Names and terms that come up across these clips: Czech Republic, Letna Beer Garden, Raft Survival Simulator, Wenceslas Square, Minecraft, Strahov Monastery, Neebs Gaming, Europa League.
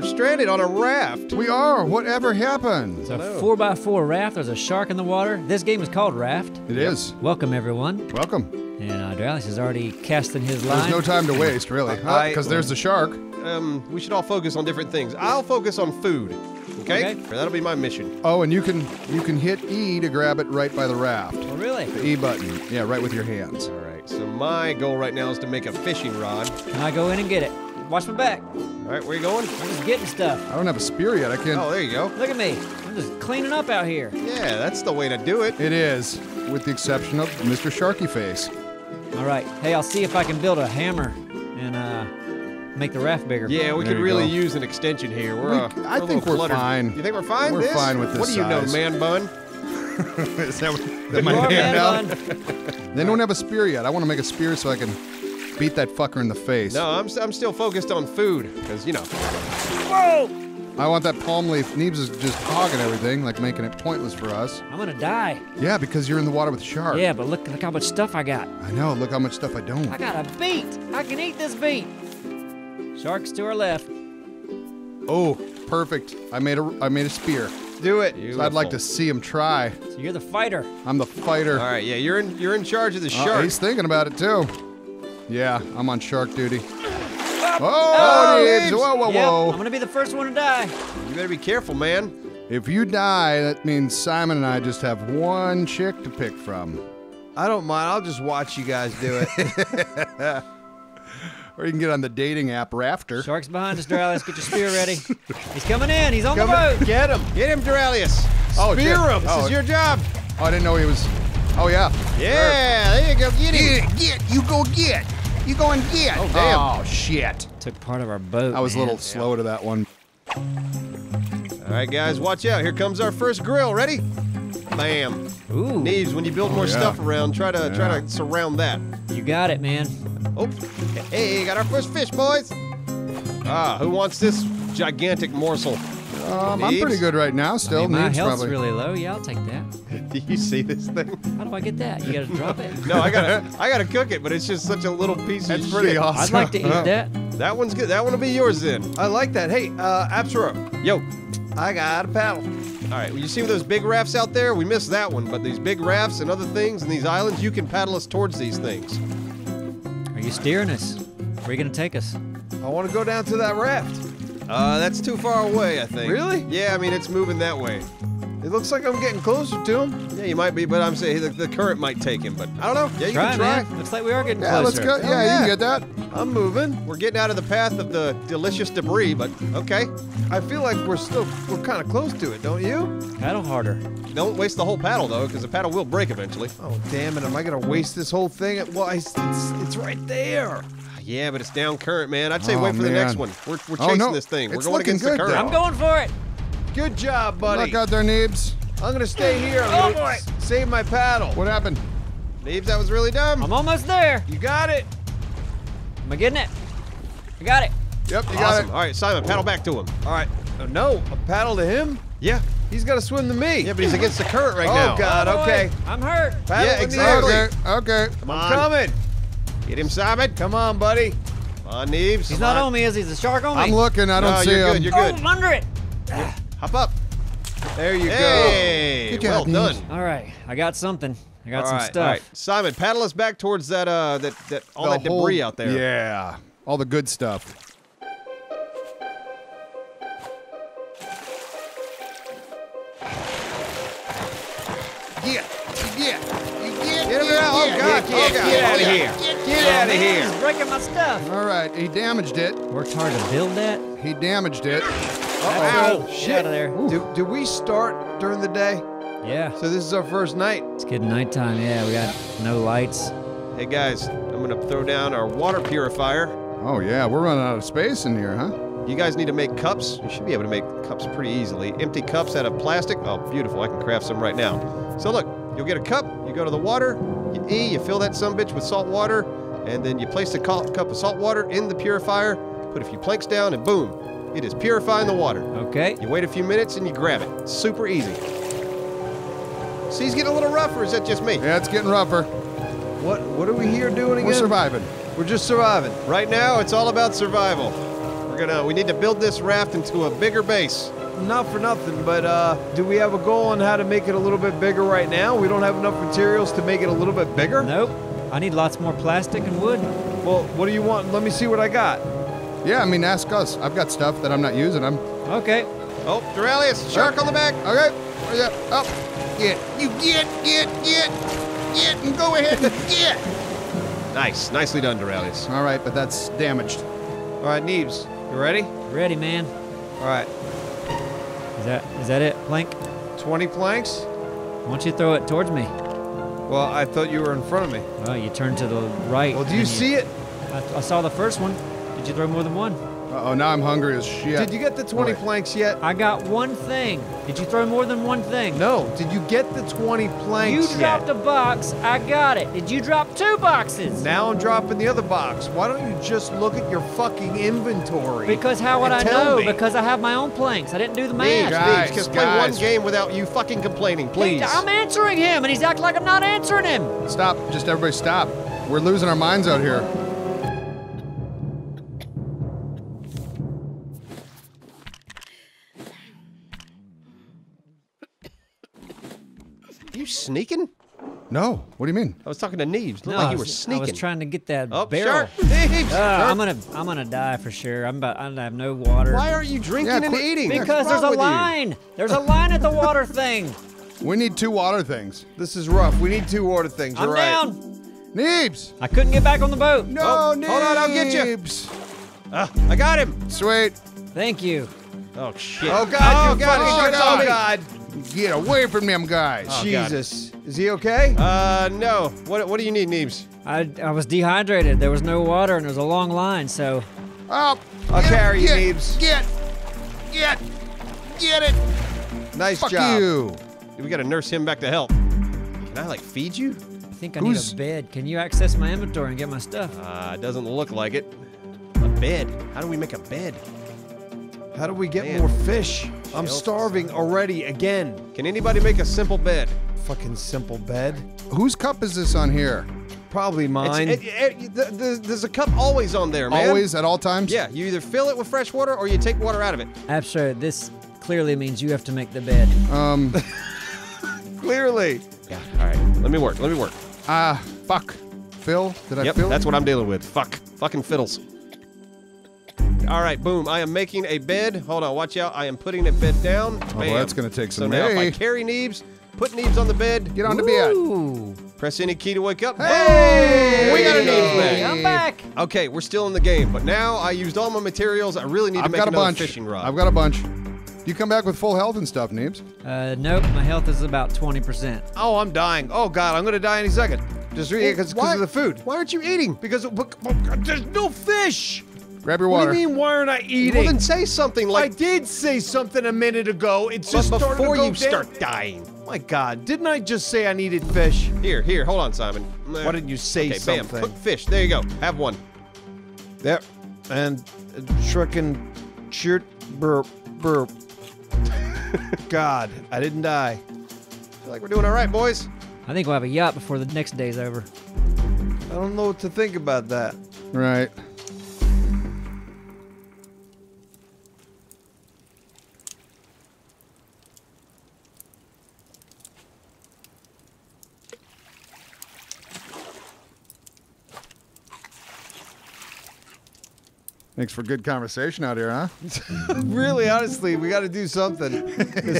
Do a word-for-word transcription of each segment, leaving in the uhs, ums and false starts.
We're stranded on a raft. We are. Whatever happened? It's a four by four raft. There's a shark in the water. This game is called Raft. It is. Welcome, everyone. Welcome. And uh, Dallas is already casting his line. There's no time to waste, really, because huh? there's the shark. Um, we should all focus on different things. I'll focus on food. Okay? okay, that'll be my mission. Oh, and you can you can hit E to grab it right by the raft. Oh, really? The E button. Yeah, right with your hands. All right. So my goal right now is to make a fishing rod. Can I go in and get it? Watch my back. All right, where are you going? I'm just getting stuff. I don't have a spear yet. I can't. Oh, there you go. Look at me. I'm just cleaning up out here. Yeah, that's the way to do it. It is, with the exception of Mister Sharky Face. All right. Hey, I'll see if I can build a hammer and uh. make the raft bigger. Yeah, we could really go. use an extension here. We're, we, uh, we're I think we're fluttered. fine. You think we're fine? We're this? fine with this What do you size. know, man bun? Is that what that my man bun? They don't have a spear yet. I want to make a spear so I can beat that fucker in the face. No, I'm, I'm still focused on food, because, you know. Whoa! I want that palm leaf. Neebs is just hogging everything, like making it pointless for us. I'm gonna die. Yeah, because you're in the water with the shark. Yeah, but look, look how much stuff I got. I know, look how much stuff I don't. I got a beet. I can eat this beet. Sharks to our left. Oh, perfect! I made a I made a spear. Do it. So I'd like to see him try. So you're the fighter. I'm the fighter. All right, yeah, you're in you're in charge of the shark. Uh, he's thinking about it too. Yeah, I'm on shark duty. Oh, oh Neebs. Whoa, whoa, yep, whoa! I'm gonna be the first one to die. You better be careful, man. If you die, that means Simon and I just have one chick to pick from. I don't mind. I'll just watch you guys do it. Or you can get on the dating app Rafter. Shark's behind us, Duralius. Get your spear ready. He's coming in. He's on Come the boat. Get him. Get him, Duralius. Oh, spear shit. him. This oh. is your job. Oh, I didn't know he was. Oh, yeah. Yeah. There, there you go. Get him. Get, get. You go get. You go and get. Oh, damn. Oh, shit. Took part of our boat. I was man. a little yeah. slow to that one. All right, guys. Watch out. Here comes our first grill. Ready? Bam. Ooh. Neebs, when you build oh, more yeah. stuff around, try to, yeah. try to surround that. You got it, man. Oh, hey, got our first fish, boys. Ah, who wants this gigantic morsel? Um, I'm pretty good right now still. I mean, my Neebs health's probably. really low. Yeah, I'll take that. Do you see this thing? How do I get that? You gotta drop it. No, I gotta, I gotta cook it, but it's just such a little piece That's of pretty shit. awesome. I'd like to eat that. That one's good. That one will be yours then. I like that. Hey, uh, Absura. Yo. I got a paddle. All right, well, you see those big rafts out there? We missed that one, but these big rafts and other things and these islands, you can paddle us towards these things. Are you steering us? Where are you gonna take us? I want to go down to that raft. Uh, that's too far away, I think. Really? Yeah, I mean, it's moving that way. It looks like I'm getting closer to him. Yeah, you might be, but I'm saying the, the current might take him, but I don't know. Yeah, you try, can try. Man. Looks like we are getting yeah, closer. Let's go. Yeah, yeah, you can get that. I'm moving. We're getting out of the path of the delicious debris, but okay. I feel like we're still, we're kind of close to it, don't you? Paddle harder. Don't waste the whole paddle, though, because the paddle will break eventually. Oh, damn it. Am I going to waste this whole thing? Well, it's, it's, it's right there. Yeah, but it's down current, man. I'd say oh, wait for man. the next one. We're, we're chasing oh, no. this thing. We're it's going against good, the current. Though. I'm going for it. Good job, buddy. Look out there, Neebs. I'm going to stay here. I'm oh, going to save my paddle. What happened? Neebs, that was really dumb. I'm almost there. You got it. Am I getting it? I got it. Yep, you awesome. got it. All right, Simon, paddle back to him. All right. Oh, no, a paddle to him? Yeah. He's got to swim to me. Yeah, but he's against the current right oh, now. God, oh, God, okay. I'm hurt. Paddle yeah, exactly. Okay, okay. Come on. I'm coming. Get him, Simon. Come on, buddy. Come on, Neebs. He's Come not on. on me, is he? He's a shark on me. I'm looking. I don't no, see you're him. You're good. You're good. Oh, I'm under it. You're, hop up. There you hey, go. Good well job, done. Neebs. All right, I got something. I got all some right, stuff. All right. Simon, paddle us back towards that, uh, that, that all the that whole, debris out there. Yeah, all the good stuff. Yeah, yeah. Get, get, out. Get, oh, God. Get, get, oh, God. Get out of here. Get, get out of here. He's breaking my stuff. All right. He damaged it. Worked hard to build that. He damaged it. Uh-oh. Ow. Shit. Get out of there. Do, do we start during the day? Yeah. So this is our first night. It's getting nighttime. Yeah, we got no lights. Hey, guys, I'm going to throw down our water purifier. Oh, yeah. We're running out of space in here, huh? You guys need to make cups. You should be able to make cups pretty easily. Empty cups out of plastic. Oh, beautiful. I can craft some right now. So, look. You'll get a cup, you go to the water, you E, you fill that sumbitch with salt water, and then you place the cup of salt water in the purifier, put a few planks down, and boom, it is purifying the water. Okay. You wait a few minutes and you grab it. Super easy. See, he's getting a little rougher, is that just me? Yeah, it's getting rougher. What, what are we here doing again? We're surviving. We're just surviving. Right now, it's all about survival. We're gonna, we need to build this raft into a bigger base. Not for nothing, but uh, do we have a goal on how to make it a little bit bigger right now? We don't have enough materials to make it a little bit bigger? Nope. I need lots more plastic and wood. Well, what do you want? Let me see what I got. Yeah, I mean, ask us. I've got stuff that I'm not using. I'm... Okay. Oh, Duralius, shark oh. on the back. Okay. Where's that? Oh. Get. You get, get, get, get, and go ahead and get. Nice. Nicely done, Duralius. All right, but that's damaged. All right, Neebs, you ready? Ready, man. All right. Is that, is that it, plank? twenty planks? Why don't you throw it towards me? Well, I thought you were in front of me. Well, you turned to the right. Well, do you, you see it? I, I saw the first one. Did you throw more than one? Uh-oh, now I'm hungry as shit. Did you get the twenty right. planks yet? I got one thing. Did you throw more than one thing? No. Did you get the twenty planks yet? You dropped yet? a box. I got it. Did you drop two boxes? Now I'm dropping the other box. Why don't you just look at your fucking inventory? Because how would I know? Me. Because I have my own planks. I didn't do the math. Guys, just play one game without you fucking complaining, please. I'm answering him, and he's acting like I'm not answering him. Stop. Just everybody stop. We're losing our minds out here. You sneaking? No. What do you mean? I was talking to Neebs. Looked no, like you were sneaking. I was trying to get that oh, barrel. Shark. Neebs, uh, shark. I'm gonna, I'm gonna die for sure. I'm about, I have no water. Why are you drinking yeah, and eating? Because there's a line. You? There's a line at the water thing. We need two water things. This is rough. We need two water things. I'm You're down. Right. Neebs. I couldn't get back on the boat. No, oh, Neebs. Hold on, I'll get you. Uh, I got him. Sweet. Thank you. Oh shit. Oh god. Oh, you got oh, shit no, on oh god. Get away from them guys. Oh, Jesus. God. Is he okay? Uh, no. What What do you need, Neebs? I, I was dehydrated. There was no water, and there was a long line, so... Oh! I'll carry you, Neebs. Get! Get! Get it! Nice Fuck job. you. We gotta nurse him back to health. Can I, like, feed you? I think I Who's... need a bed. Can you access my inventory and get my stuff? Uh, it doesn't look like it. A bed? How do we make a bed? How do we get Man. more fish? I'm starving already again. Can anybody make a simple bed? Fucking simple bed. Whose cup is this on here? Probably mine. It, it, it, there's a cup always on there, man. Always, at all times? Yeah, you either fill it with fresh water or you take water out of it. Absher, this clearly means you have to make the bed. Um. Clearly. Yeah, all right. Let me work, let me work. Ah, uh, fuck. Phil, did I yep, fill Yep, that's what I'm dealing with. Fuck. Fucking fiddles. All right, boom, I am making a bed. Hold on, watch out. I am putting a bed down. Bam. Oh, well, that's gonna take some So now hey. if I carry Neebs, put Neebs on the bed. Get on the bed. Press any key to wake up. Hey! Boom. We got a Neebs bed. I'm back. Okay, we're still in the game, but now I used all my materials. I really need to I've make got a bunch. fishing rod. I've got a bunch. You come back with full health and stuff, Neebs. Uh, nope, my health is about twenty percent. Oh, I'm dying. Oh, God, I'm gonna die any second. Just read it because of the food. Why aren't you eating? Because there's no fish. Grab your water. What do you mean, why aren't I eating? Well, then say something like- I did say something a minute ago. It's just started to go down. Before you start dying. My God, didn't I just say I needed fish? Here, here, hold on, Simon. Why didn't you say okay, something? Bam, cook fish, there you go. Have one. There. And... Uh, Shrickin' shirt burp, burp. God, I didn't die. I feel like we're doing all right, boys. I think we'll have a yacht before the next day's over. I don't know what to think about that. Right. Thanks for good conversation out here, huh? Really, honestly, we got to do something.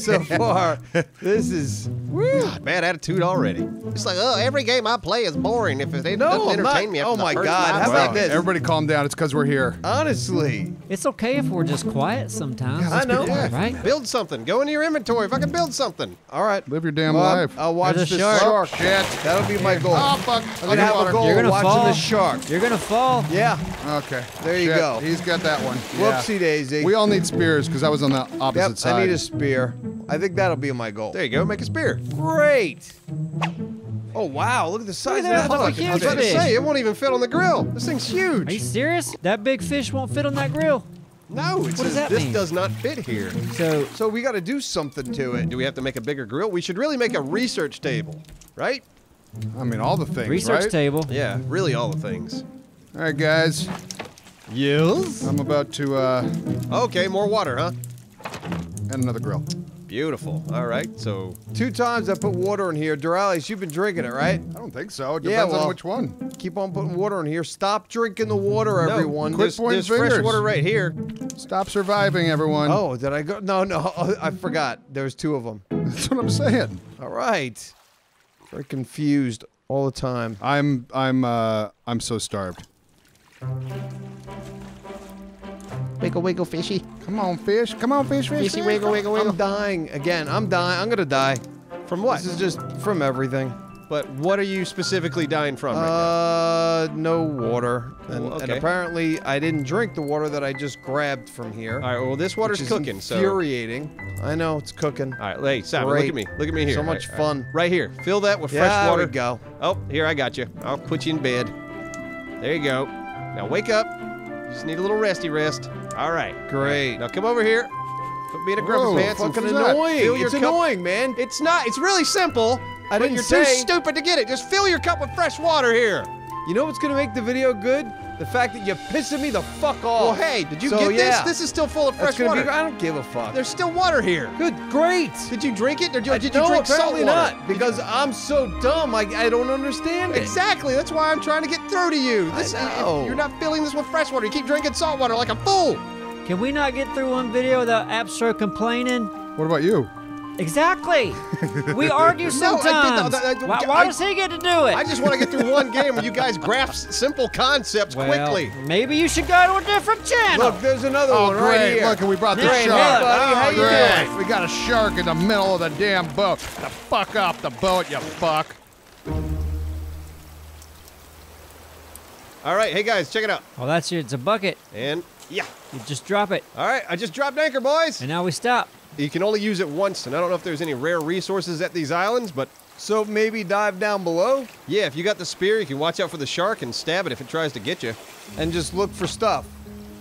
So far, this is woo, God, bad attitude already. It's like, oh, every game I play is boring if it doesn't no, entertain not, me. After oh my the first God, time. how about wow. this? Everybody, calm down. It's because we're here. Honestly, it's okay if we're just quiet sometimes. Yeah, I know, quiet, yeah. right? Build something. Go into your inventory. If I can build something, all right. Live your damn Mom, life. I'll watch the shark. shark. Shit, that'll be my goal. Oh fuck! I'm gonna have a goal. You're gonna watching fall. the shark. You're gonna fall. Yeah. Okay. There you Shit. go. He's got that one. Yeah. Whoopsie daisy. We all need spears because I was on the opposite yep, side. I need a spear. I think that'll be my goal. There you go. Make a spear. Great. Oh, wow. Look at the size look at that. of that. That's a huge I was about to say, it won't even fit on the grill. This thing's huge. Are you serious? That big fish won't fit on that grill. No, it's what does that this mean? does not fit here. So, so we got to do something to it. Do we have to make a bigger grill? We should really make a research table, right? I mean, all the things, Research right? table. Yeah, really all the things. All right, guys. Yes? I'm about to, uh... okay, more water, huh? And another grill. Beautiful. All right, so... Two times I put water in here. Duralis, you've been drinking it, right? I don't think so. It depends yeah, well, on which one. Keep on putting water in here. Stop drinking the water, no, everyone. Quit pointing fingers. There's fresh water right here. Stop surviving, everyone. Oh, did I go? No, no, I forgot. There's two of them. That's what I'm saying. All right. Very confused all the time. I'm, I'm, uh, I'm so starved. Wiggle, wiggle, fishy. Come on, fish. Come on, fish, fish. Fishy, wiggle, wiggle, wiggle. I'm dying again. I'm dying. I'm gonna die. From what? This is just from everything. But what are you specifically dying from right uh, now? Uh, no water. And, well, okay. and apparently I didn't drink the water that I just grabbed from here. All right, well, this water's cooking, infuriating. so. infuriating. I know, it's cooking. All right, hey, Simon, Great. look at me. Look at me here. So much right, fun. Right. right here. Fill that with yeah, fresh water. There we go. Oh, here, I got you. I'll put you in bed. There you go. Now wake up. Just need a little resty rest. All right. Great. Now come over here. Put me in a grumpy pants. Fucking annoying. It's annoying, man. It's not. It's really simple. I didn't say. You're too stupid to get it. Just fill your cup with fresh water here. You know what's gonna make the video good? The fact that you're pissing me the fuck off. Well, hey, did you so, get yeah. this? This is still full of fresh water. Be, I don't give a fuck. There's still water here. Good, great. Did you drink it? Or did, I, did you no, drink salt water? Not, because you, I'm so dumb, I, I don't understand it. Exactly, that's why I'm trying to get through to you. This, I know. You're not filling this with fresh water. You keep drinking salt water like a fool. Can we not get through one video without Absur complaining? What about you? Exactly. We argue sometimes. No, I did, I, I, why why I, does he get to do it? I just want to get through one game where you guys grasp simple concepts well, quickly. Maybe you should go to a different channel. Look, there's another oh, one great. right here. Look, and we brought the great shark. Buddy. Oh, How you doing? We got a shark in the middle of the damn boat. Now fuck off the boat, you fuck. All right, hey guys, check it out. Oh, that's it. It's a bucket. And yeah, you just drop it. All right, I just dropped anchor, boys. And now we stop. You can only use it once, and I don't know if there's any rare resources at these islands, but... So maybe dive down below? Yeah, if you got the spear, you can watch out for the shark and stab it if it tries to get you. And just look for stuff.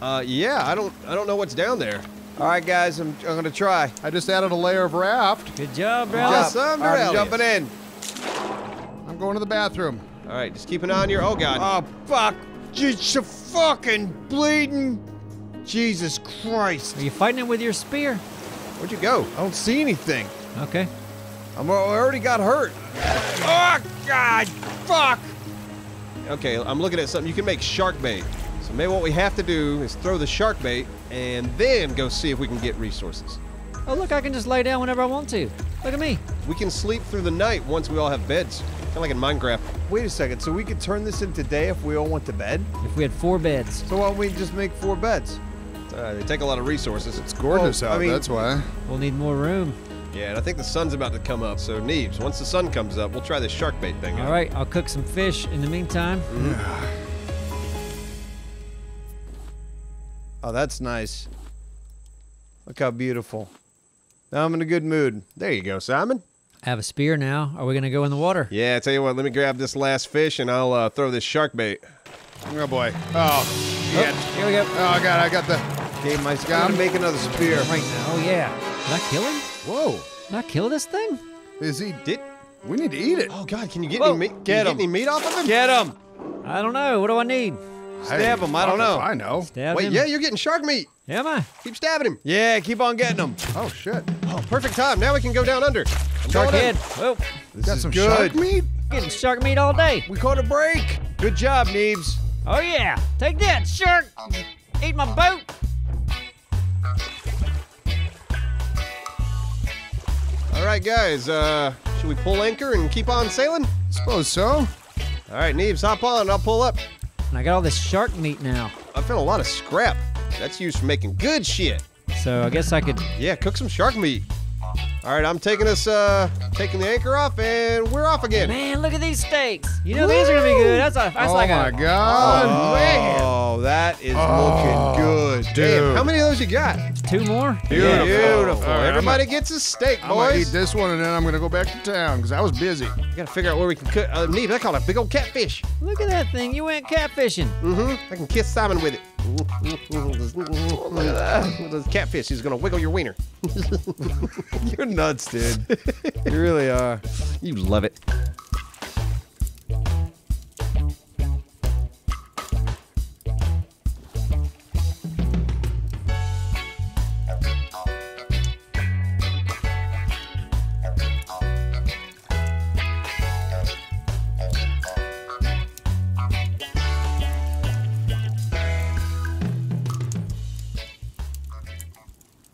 Uh, yeah, I don't I don't know what's down there. All right, guys, I'm, I'm gonna try. I just added a layer of raft. Good job, bro. Awesome, All right, I'm jumping in. I'm going to the bathroom. All right, just keep an eye on your... Oh, God. Oh, fuck. Just fucking bleeding. Jesus Christ. Are you fighting it with your spear? Where'd you go? I don't see anything. Okay. I'm, I already got hurt. Oh, God! Fuck! Okay, I'm looking at something. You can make shark bait. So maybe what we have to do is throw the shark bait and then go see if we can get resources. Oh, look, I can just lay down whenever I want to. Look at me. We can sleep through the night once we all have beds. Kind of like in Minecraft. Wait a second, so we could turn this into day if we all went to bed? If we had four beds. So why don't we just make four beds? Uh, they take a lot of resources. It's gorgeous oh, out, I mean, that's why. We'll need more room. Yeah, and I think the sun's about to come up, so Neebs, once the sun comes up, we'll try this shark bait thing out. All right, I'll cook some fish in the meantime. Mm. Oh, that's nice. Look how beautiful. Now I'm in a good mood. There you go, Simon. I have a spear now. Are we going to go in the water? Yeah, I tell you what, let me grab this last fish, and I'll uh, throw this shark bait. Oh, boy. Oh. Oh, here we go. Oh, God, I got the... Okay, my scout. I'm gonna make another spear right now. Oh, yeah. Did I kill him? Whoa. Did I kill this thing? Is he... Did... We need to eat it. Oh, God, can you get Whoa. any meat... Get him. Get any meat off of him? Get him. I don't know. What do I need? Stab I him. I don't know. I know. Stab Wait, him. yeah, you're getting shark meat. Am I? Keep stabbing him. Yeah, keep on getting him. Oh, shit. Oh, perfect time. Now we can go down under. I'm shark head. Oh. This got is some good. shark meat. Getting shark meat all day. We caught a break. Good job, Neebs. Oh yeah! Take that, shark! Eat my boat! Alright guys, uh, should we pull anchor and keep on sailing? Suppose so. Alright, Neebs, hop on, I'll pull up. And I got all this shark meat now. I found a lot of scrap. That's used for making good shit. So I guess I could... Yeah, cook some shark meat. Alright, I'm taking us, uh, taking the anchor off, and we're off again. Man, look at these steaks. You know Woo! these are gonna be good. That's, a, that's oh like a- Oh my God. Oh, man. Oh, that is oh, looking good. Dude. Damn, how many of those you got? Two more? Beautiful. Beautiful. Right, Everybody a, gets a steak, boys. I'm gonna eat this one, and then I'm gonna go back to town, because I was busy. I gotta figure out where we can cook. Uh, Neve, I caught a big old catfish. Look at that thing. You went catfishing. Mm-hmm. I can kiss Simon with it. Look at that. This catfish is gonna wiggle your wiener. You're nuts, dude. You really are. You love it.